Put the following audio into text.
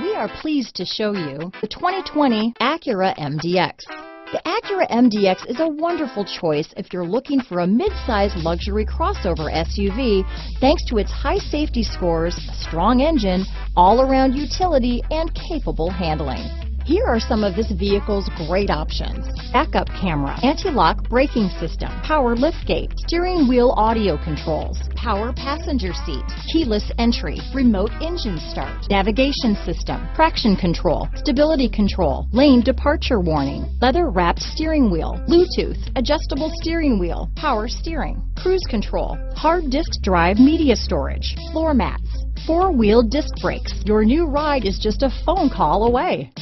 We are pleased to show you the 2020 Acura MDX. The Acura MDX is a wonderful choice if you're looking for a mid-size luxury crossover SUV thanks to its high safety scores, strong engine, all-around utility, and capable handling. Here are some of this vehicle's great options: backup camera, anti-lock braking system, power liftgate, steering wheel audio controls, power passenger seat, keyless entry, remote engine start, navigation system, traction control, stability control, lane departure warning, leather-wrapped steering wheel, Bluetooth, adjustable steering wheel, power steering, cruise control, hard disk drive media storage, floor mats, four-wheel disc brakes. Your new ride is just a phone call away.